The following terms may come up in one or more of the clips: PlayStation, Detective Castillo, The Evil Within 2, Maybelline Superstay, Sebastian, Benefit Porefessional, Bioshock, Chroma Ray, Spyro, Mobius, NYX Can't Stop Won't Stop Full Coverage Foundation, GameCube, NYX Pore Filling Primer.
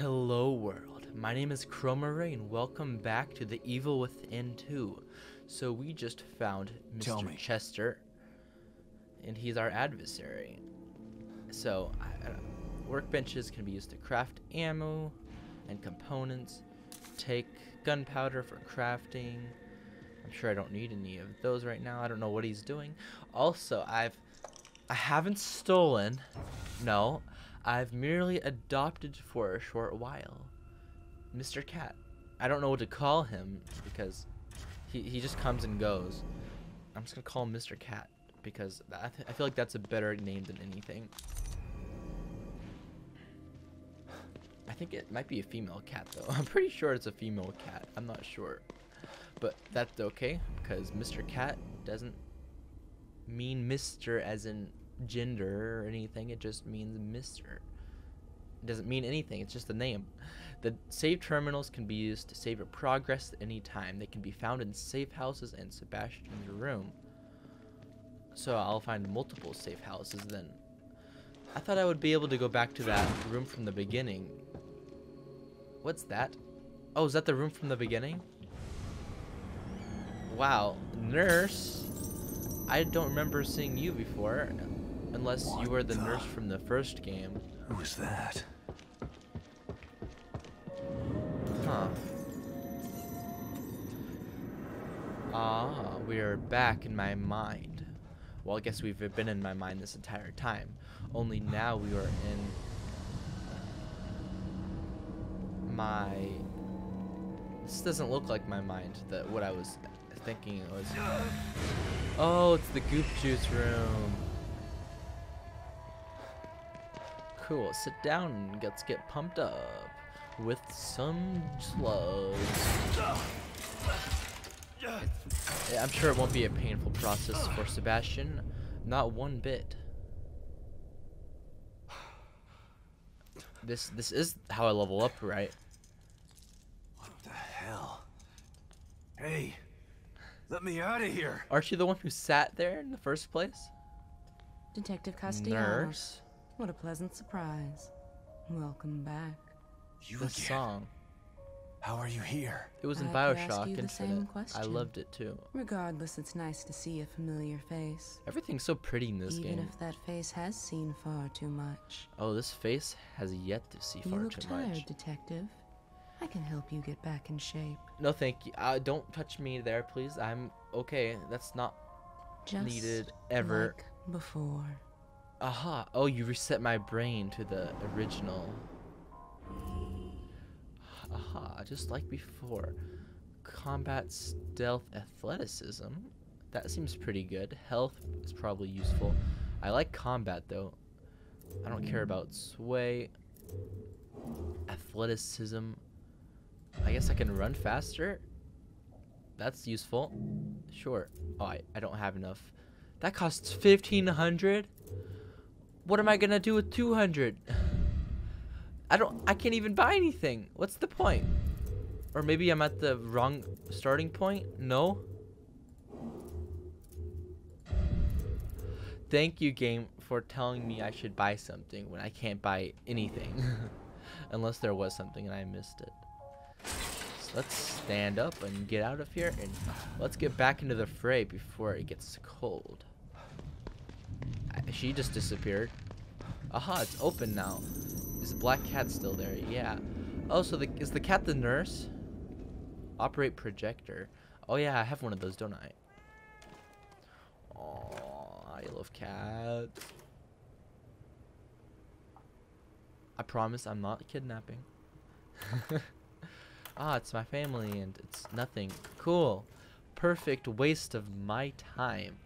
Hello world, my name is Chroma Ray and welcome back to The Evil Within 2. So we just found Mr. Chester and he's our adversary. So workbenches can be used to craft ammo and components, take gunpowder for crafting. I'm sure I don't need any of those right now. I don't know what he's doing. Also, I haven't stolen, no. I've merely adopted for a short while Mr. Cat. I don't know what to call him because he just comes and goes. I'm just gonna call him Mr. Cat because I feel like that's a better name than anything. I think it might be a female cat though. I'm pretty sure it's a female cat. I'm not sure, but that's okay because Mr. Cat doesn't mean Mr. as in gender or anything. It just means Mr. It doesn't mean anything. It's just the name. The save terminals can be used to save your progress at any time. They can be found in safe houses and Sebastian's room. So I'll find multiple safe houses then. I thought I would be able to go back to that room from the beginning. What's that? Oh, is that the room from the beginning? Wow. Nurse, I don't remember seeing you before. Unless you were the nurse from the first game. Who's that? Huh. Ah, we are back in my mind. Well, I guess we've been in my mind this entire time. Only now we are in my... This doesn't look like my mind, that what I was thinking it was. Oh, it's the goop juice room. Cool, sit down and let's get pumped up with some slugs. I'm sure it won't be a painful process for Sebastian, not one bit. This is how I level up, right? What the hell? Hey, let me out of here. Aren't you the one who sat there in the first place? Detective Castillo. Nurse. What a pleasant surprise. Welcome back. You again? The song. How are you here? It was in Bioshock Infinite. I loved it too. Regardless, it's nice to see a familiar face. Everything's so pretty in this game. Even if that face has seen far too much. Oh, this face has yet to see far too much. You look tired, Detective. I can help you get back in shape. No, thank you. Don't touch me there, please. I'm okay. That's not needed ever. Like before. Aha. Oh, you reset my brain to the original. Aha. Just like before. Combat, stealth, athleticism. That seems pretty good. Health is probably useful. I like combat, though. I don't care about sway. Athleticism. I guess I can run faster. That's useful. Sure. Oh, I don't have enough. That costs 1,500. What am I gonna do with 200? I can't even buy anything. What's the point? Or maybe I'm at the wrong starting point? No. Thank you, game, for telling me I should buy something when I can't buy anything. Unless there was something and I missed it. Let's stand up and get out of here, and let's get back into the fray before it gets cold. She just disappeared. Aha, it's open now. Is the black cat still there? Yeah. Oh, so is the cat the nurse? Operate projector. Oh yeah, I have one of those, don't I? Oh, I love cats. I promise I'm not kidnapping. Ah, it's my family and it's nothing. Cool. Perfect waste of my time.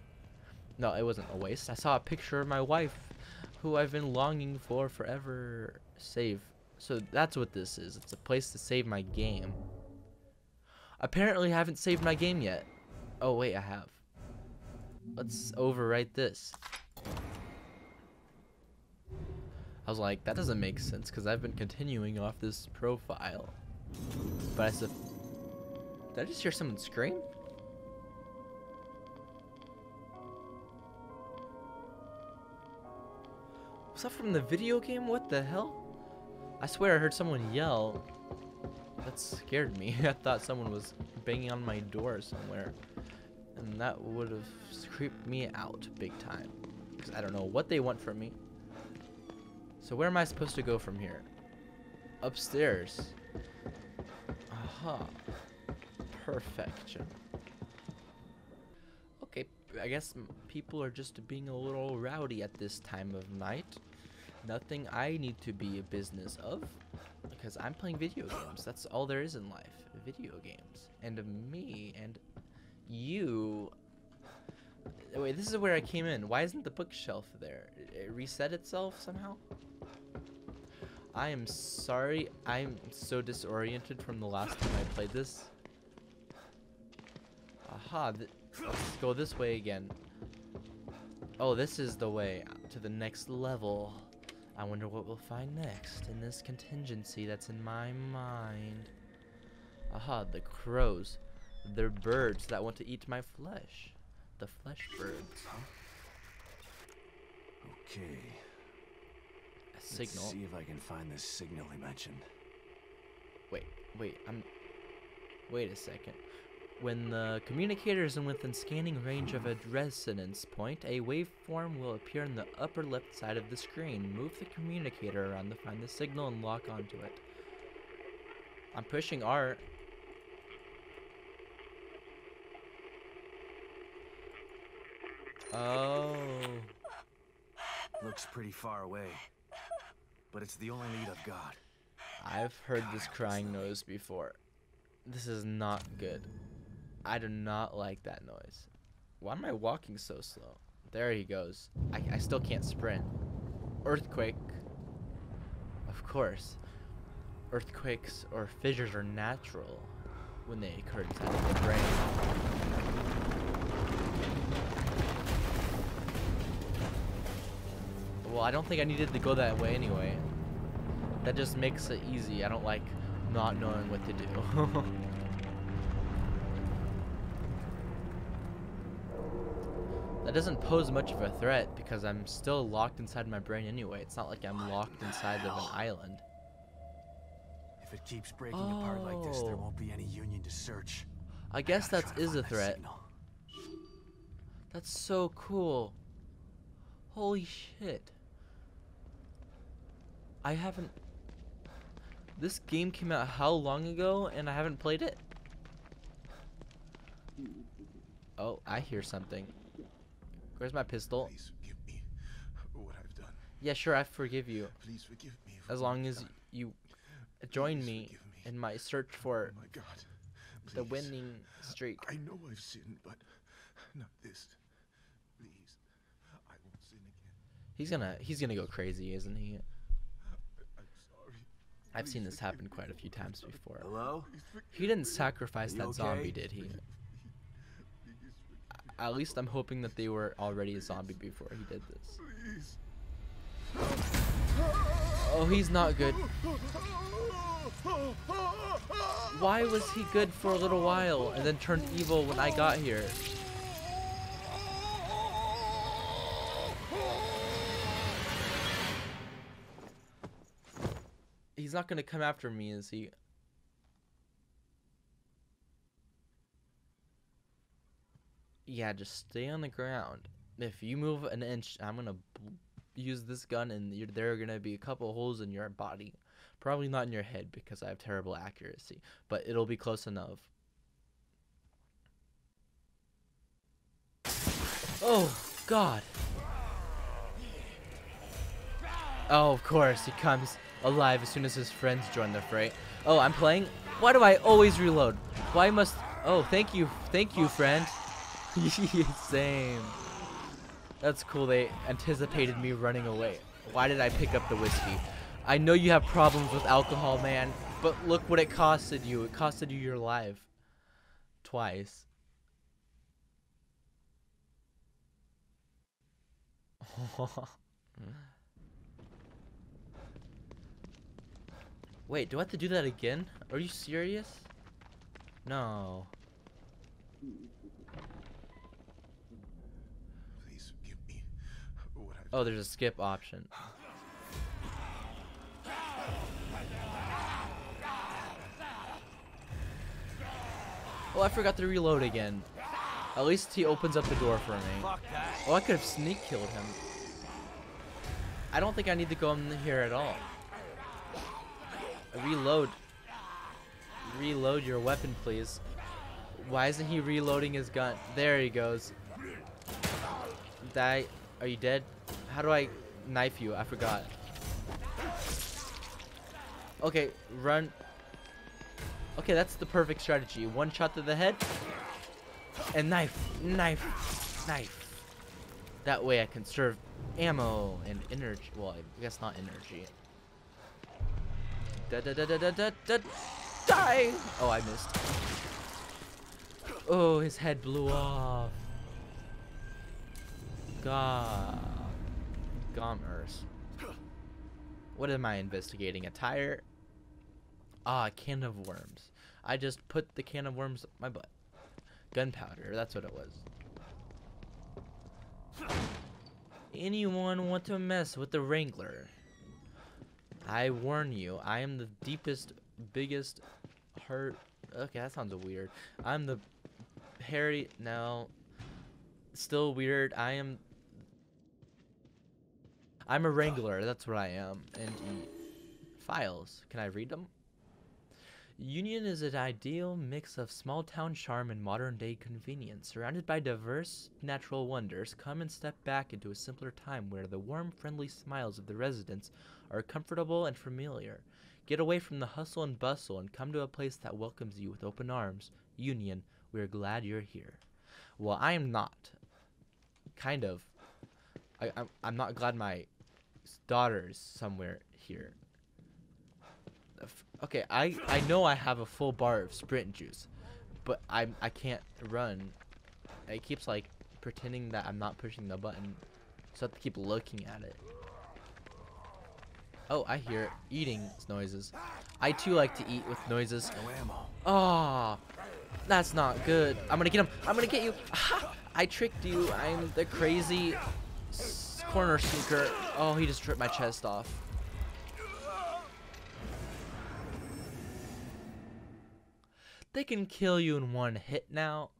No, it wasn't a waste. I saw a picture of my wife who I've been longing for forever. Save. So that's what this is. It's a place to save my game. Apparently I haven't saved my game yet. Oh wait, I have. Let's overwrite this. I was like, that doesn't make sense because I've been continuing off this profile. But I said, did I just hear someone scream? Was that from the video game? What the hell? I swear I heard someone yell. That scared me. I thought someone was banging on my door somewhere. And that would have creeped me out big time. Because I don't know what they want from me. So where am I supposed to go from here? Upstairs. Aha. Perfection. Okay, I guess people are just being a little rowdy at this time of night. Nothing I need to be a business of. Because I'm playing video games. That's all there is in life. Video games. And me and you. Wait, this is where I came in. Why isn't the bookshelf there? It reset itself somehow? I am sorry. I'm so disoriented from the last time I played this. Aha. Let's go this way again. Oh, this is the way to the next level. I wonder what we'll find next in this contingency that's in my mind. Aha, the crows. They're birds that want to eat my flesh. The flesh birds. Okay. A signal. Let's see if I can find this signal he mentioned. Wait a second. When the communicator is within scanning range of a resonance point, a waveform will appear in the upper left side of the screen. Move the communicator around to find the signal and lock onto it. I'm pushing R. Oh. Looks pretty far away, but it's the only lead I've got. I've heard this crying noise before. This is not good. I do not like that noise. Why am I walking so slow? There he goes. I still can't sprint. Earthquake. Of course. Earthquakes or fissures are natural when they occur inside of the brain. Well, I don't think I needed to go that way anyway. That just makes it easy. I don't like not knowing what to do. That doesn't pose much of a threat because I'm still locked inside my brain anyway. It's not like I'm locked inside of an island. If it keeps breaking apart like this, there won't be any union to search. I guess that is a threat. That's so cool. Holy shit. I haven't... This game came out how long ago and I haven't played it? Oh, I hear something. Where's my pistol? Please forgive me for what I've done. Yeah, sure, I forgive you. Please forgive me for as long as you join me in my search for the winning streak. I know I've sinned, but not this. Please, I won't sin again. He's gonna go crazy, isn't he? I'm sorry. I've seen this happen quite a few times before. Hello? He didn't sacrifice that zombie, did he? At least I'm hoping that they were already a zombie before he did this. Please. Oh, he's not good. Why was he good for a little while and then turned evil when I got here? He's not gonna come after me, is he? Yeah, just stay on the ground. If you move an inch, I'm gonna use this gun, and there are gonna be a couple holes in your body. Probably not in your head because I have terrible accuracy, but it'll be close enough. Oh God! Oh, of course he comes alive as soon as his friends join the fray. Oh, I'm playing. Why do I always reload? Why must? Oh, thank you, friend. Same. That's cool, they anticipated me running away. Why did I pick up the whiskey? I know you have problems with alcohol, man, but look what it costed you. It costed you your life. Twice. Wait, do I have to do that again? Are you serious? No. Oh, there's a skip option. Oh, I forgot to reload again. At least he opens up the door for me. Oh, I could have sneak killed him. I don't think I need to go in here at all. Reload. Reload your weapon, please. Why isn't he reloading his gun? There he goes. Die. Are you dead? How do I knife you? I forgot. Okay, run. Okay, that's the perfect strategy. One shot to the head. And knife. That way I conserve ammo and energy. Well, I guess not energy. Die! Oh, I missed. Oh, his head blew off. Gommers. What am I investigating? A tire? Ah, a can of worms. I just put the can of worms up my butt. Gunpowder, that's what it was. Anyone want to mess with the Wrangler? I warn you, I am the deepest, biggest, heart. Okay, that sounds weird. I'm the hairy. No, still weird. I'm a Wrangler. That's what I am. And files. Can I read them? Union is an ideal mix of small-town charm and modern-day convenience. Surrounded by diverse natural wonders, come and step back into a simpler time where the warm, friendly smiles of the residents are comfortable and familiar. Get away from the hustle and bustle and come to a place that welcomes you with open arms. Union, we're glad you're here. Well, I am not. Kind of. I'm not glad my daughter's somewhere here. Okay, I know I have a full bar of Sprint juice, but I can't run. It keeps like pretending that I'm not pushing the button, so I have to keep looking at it. Oh, I hear eating noises. I too like to eat with noises. No ammo. Oh, that's not good. I'm gonna get him. I'm gonna get you. Aha! I tricked you. I'm the crazy corner sneaker. Oh, he just ripped my chest off. They can kill you in one hit now.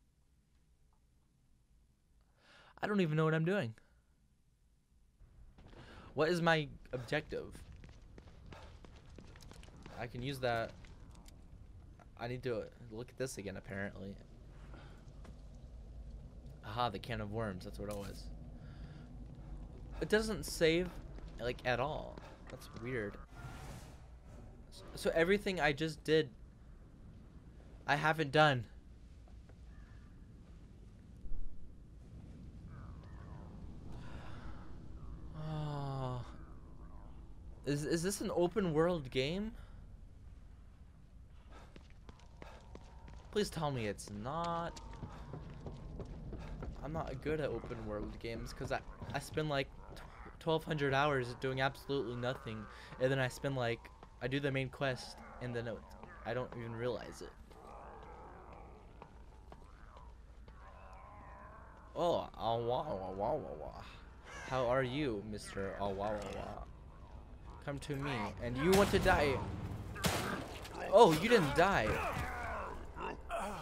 I don't even know what I'm doing. What is my objective? I can use that. I need to look at this again, apparently. Aha, the can of worms. That's what it was. It doesn't save, like, at all. That's weird. So everything I just did I haven't done. Oh. Is this an open world game? Please tell me it's not. I'm not good at open world games because I spend like 1,200 hours doing absolutely nothing, and then I spend like I do the main quest and then I don't even realize it. Oh, awawawawawa. How are you, Mr. Awawawa? Come to me, and you want to die. Oh, you didn't die.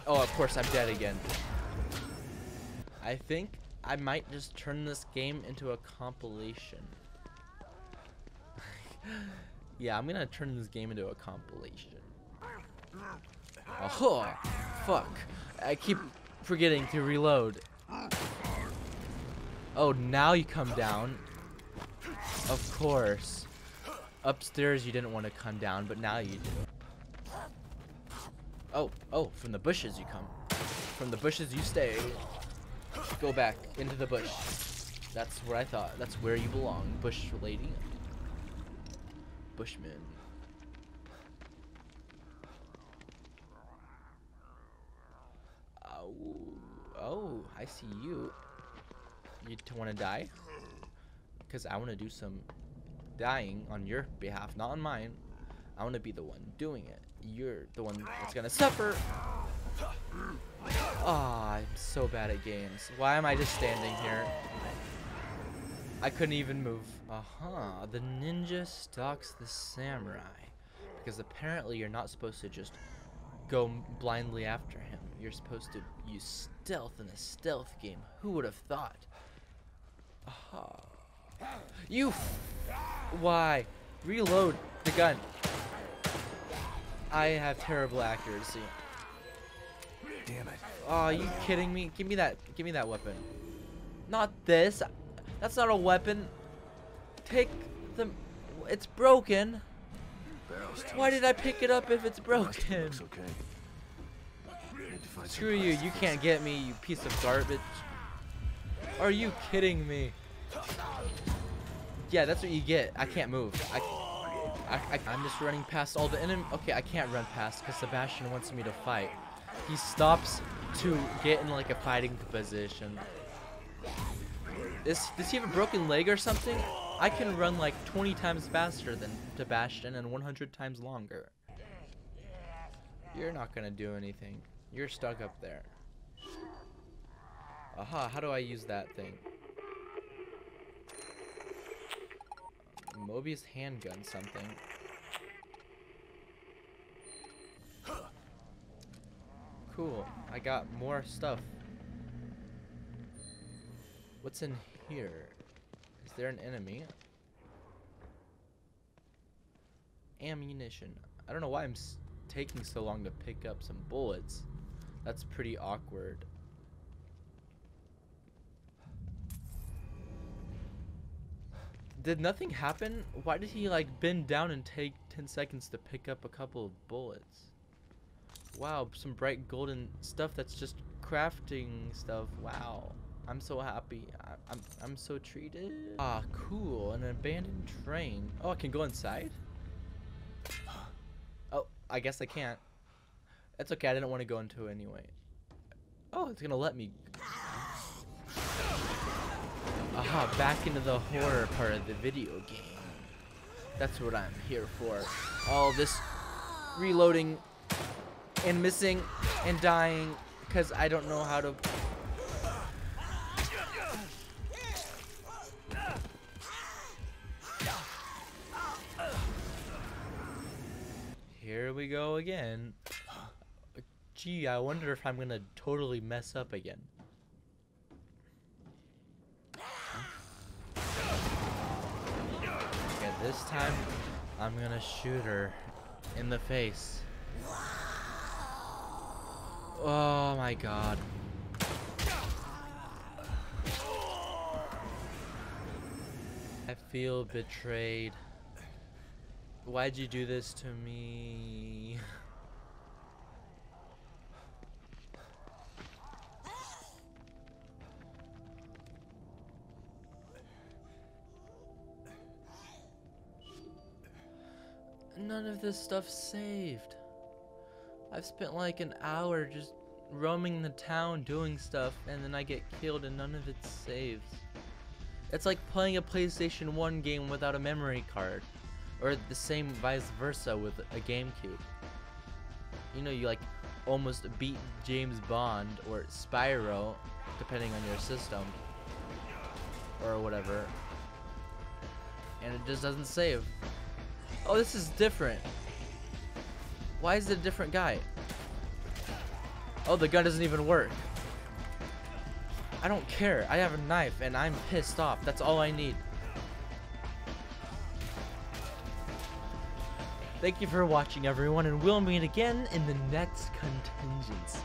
Oh, of course, I'm dead again. I think I might just turn this game into a compilation. Yeah, I'm gonna turn this game into a compilation. Oh, fuck. I keep forgetting to reload. Oh, now you come down. Of course. Upstairs you didn't want to come down, but now you do. Oh, from the bushes you come. From the bushes you stay. Go back into the bush. That's what I thought. That's where you belong, bush lady. Bushman. Oh, I see you. You want to die? Because I want to do some dying on your behalf, not on mine. I want to be the one doing it. You're the one that's going to suffer. Ah, I'm so bad at games. Why am I just standing here? I couldn't even move. Uh-huh. The ninja stalks the samurai. Because apparently you're not supposed to just go blindly after him. You're supposed to use stealth in a stealth game. Who would have thought? Aha. You! Why? Reload the gun. I have terrible accuracy. Damn it. Oh, are you kidding me? Give me that. Give me that weapon. Not this. That's not a weapon. Take the... It's broken. Why did I pick it up if it's broken? Screw you. You can't get me, you piece of garbage. Are you kidding me? Yeah, that's what you get. I can't move. I'm just running past all the enemy. Okay, I can't run past because Sebastian wants me to fight. He stops to get in like a fighting position. Does he have a broken leg or something? I can run like 20 times faster than Sebastian and 100 times longer. You're not gonna do anything. You're stuck up there. Aha, how do I use that thing? Mobius handgun something. Cool, I got more stuff. What's in here? Is there an enemy? Ammunition. I don't know why I'm taking so long to pick up some bullets. That's pretty awkward. Did nothing happen? Why did he like bend down and take 10 seconds to pick up a couple of bullets? Wow, some bright golden stuff. That's just crafting stuff. Wow, I'm so happy. I'm so treated. Ah, cool. An abandoned train. Oh, I can go inside? Oh, I guess I can't. That's okay. I didn't want to go into it anyway. Oh, it's gonna let me. Aha, back into the horror part of the video game. That's what I'm here for. All this reloading and missing and dying because I don't know how to... Here we go again. Gee, I wonder if I'm gonna totally mess up again. This time, I'm gonna shoot her in the face. Oh my god. I feel betrayed. Why'd you do this to me? None of this stuff's saved. I've spent like an hour just roaming the town doing stuff, and then I get killed and none of it's saved. It's like playing a PlayStation 1 game without a memory card, or the same vice versa with a GameCube. You know, you like almost beat James Bond or Spyro, depending on your system, or whatever, and it just doesn't save. Oh, this is different. Why is it a different guy? Oh, the gun doesn't even work. I don't care. I have a knife and I'm pissed off. That's all I need. Thank you for watching, everyone, and we'll meet again in the next contingency.